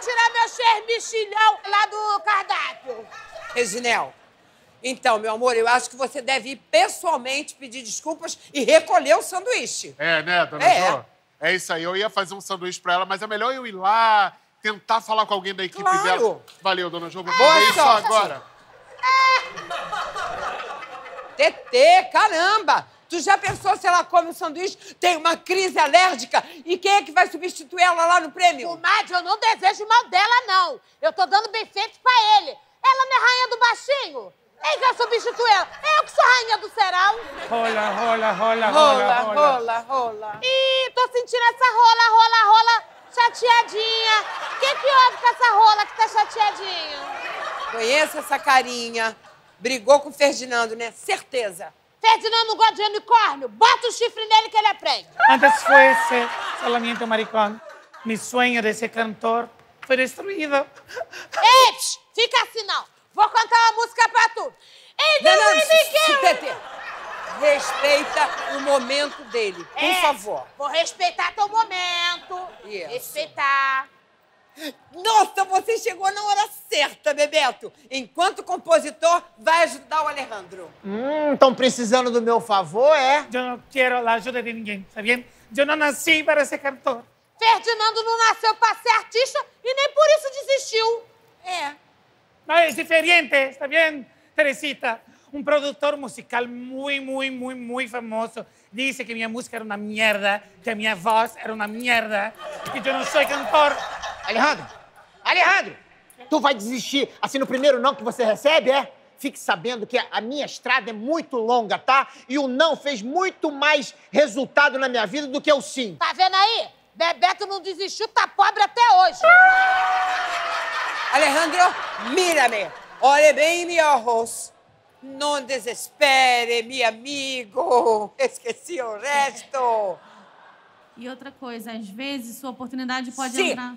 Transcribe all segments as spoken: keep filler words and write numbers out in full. tirar meu xermixilhão lá do cardápio. Reginel, então, meu amor, eu acho que você deve ir pessoalmente pedir desculpas e recolher o sanduíche. É, né, dona é. Jo? É isso aí. Eu ia fazer um sanduíche pra ela, mas é melhor eu ir lá, tentar falar com alguém da equipe claro. dela. Valeu, dona Jo. Vou fazer isso agora. Tetê, caramba! Tu já pensou se ela come um sanduíche, tem uma crise alérgica? E quem é que vai substituir ela lá no prêmio? Comadre, eu não desejo mal dela, não. Eu tô dando bem feito pra ele. Ela não é rainha do baixinho? Quem vai substituir ela? Eu que sou rainha do cerão. Rola, rola, rola, rola, rola. Rola, rola, Ih, tô sentindo essa rola, rola, rola chateadinha. O que que houve com essa rola que tá chateadinha? Conheço essa carinha. Brigou com o Ferdinando, né? Certeza. Ferdinando não gosta de unicórnio? Bota o chifre nele que ele aprende. Antes foi esse solamente maricón. Meu sonho de ser cantor foi destruído. Ei, fica assim não. Vou cantar uma música pra tu. Não, não, não, respeita o momento dele, por favor. Vou respeitar teu momento. Respeitar. Nossa, você chegou na hora certa, Bebeto. Enquanto compositor, vai ajudar o Alejandro. Hum, estão precisando do meu favor, é? Eu não quero a ajuda de ninguém, tá bem? Eu não nasci para ser cantor. Ferdinando não nasceu para ser artista e nem por isso desistiu. É. Mas é diferente, tá bem, Teresita? Um produtor musical muito, muito, muito, muito famoso disse que minha música era uma merda, que a minha voz era uma merda, que eu não sou cantor. Alejandro! Alejandro! Tu vai desistir assim no primeiro não que você recebe, é? Fique sabendo que a minha estrada é muito longa, tá? E o não fez muito mais resultado na minha vida do que o sim. Tá vendo aí? Bebeto não desistiu, tá pobre até hoje. Alejandro, mira-me. Olhe bem em meus olhos. Não desespere, meu amigo. Esqueci o resto. E outra coisa, às vezes sua oportunidade pode sim. entrar...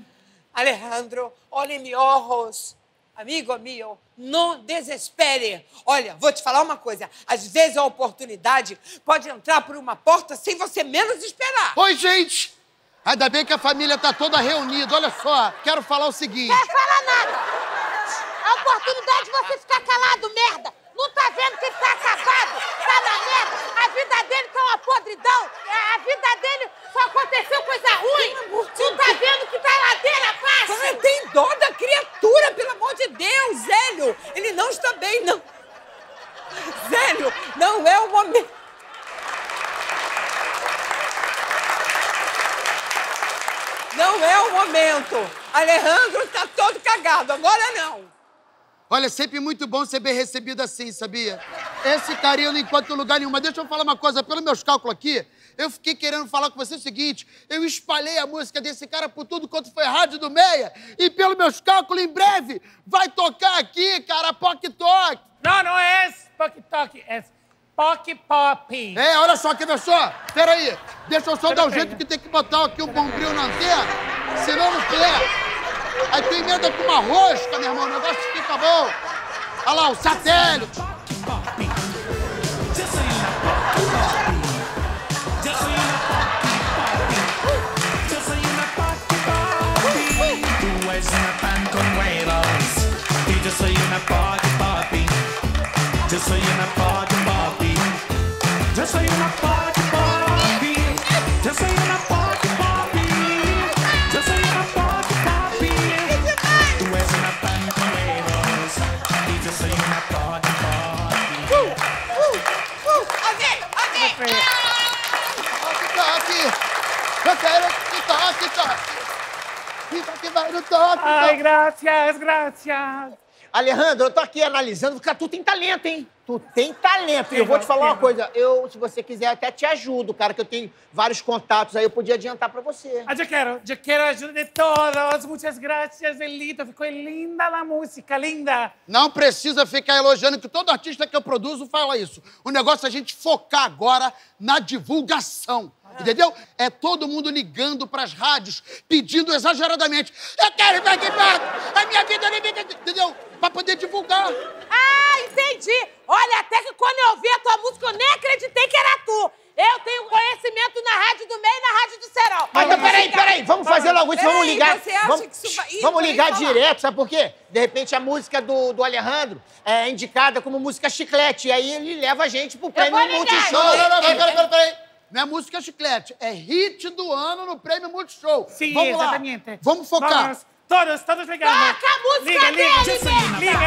Alejandro, olhe meus olhos. Amigo meu, não desespere. Olha, vou te falar uma coisa. Às vezes a oportunidade pode entrar por uma porta sem você menos esperar. Oi, gente. Ainda bem que a família tá toda reunida. Olha só, quero falar o seguinte. Não quer falar nada. A oportunidade de você ficar calado, merda. Não tá vendo que tá acabado? Tá na merda. A vida dele tá uma podridão. A vida dele só aconteceu coisa ruim. Tu tá vendo que tá ladeira abaixo? Cara, tem dó da criatura, pelo amor de Deus, Zélio. Ele não está bem, não. Zélio, não é o momento. Não é o momento. Alejandro tá todo cagado, agora não. Olha, sempre muito bom ser bem recebido assim, sabia? Esse carinho não encontra lugar nenhum. Mas deixa eu falar uma coisa, pelos meus cálculos aqui, eu fiquei querendo falar com você o seguinte, eu espalhei a música desse cara por tudo quanto foi rádio do Meia, e pelos meus cálculos, em breve, vai tocar aqui, cara, Poc Toc. Não, não é esse Poc Toc, é Poc Pop. É, olha só, quer ver só? Peraí, deixa eu só Pera dar o um jeito que tem que botar aqui o um bombril na antena, senão não quer. Aí tu emenda com uma rosca, meu irmão, o negócio fica bom. Olha lá, o satélite. Ai, graças, graças. Alejandro, eu tô aqui analisando, porque tu tem talento, hein? Tu tem talento. E eu vou te falar uma coisa. Eu, se você quiser, até te ajudo, cara, que eu tenho vários contatos aí, eu podia adiantar pra você. Ah, eu quero. Eu quero a ajuda de todos. Muitas graças, Elita. Ficou linda a música, linda. Não precisa ficar elogiando, que todo artista que eu produzo fala isso. O negócio é a gente focar agora na divulgação. Entendeu? É todo mundo ligando pras rádios, pedindo exageradamente. Eu quero ir pra aqui, pra... a minha vida, a minha vida, entendeu? Pra poder divulgar. Ah, entendi. Olha, até que quando eu ouvi a tua música, eu nem acreditei que era tu. Eu tenho conhecimento na Rádio do Meio e na Rádio do Serol. Mas então, peraí, peraí, vamos fazer logo isso, vamos ligar. Você acha vamos, que isso vai... vamos ligar direto, sabe por quê? De repente a música do, do Alejandro é indicada como música chiclete, e aí ele leva a gente pro prêmio Multishow. Não, não, não, peraí, peraí, peraí. Não é música chiclete, é hit do ano no prêmio Multishow. Sim, vamos exatamente. Lá, vamos focar. Vamos. Todos, todos ligando. Toca a música liga, dele, liga, liga, liga.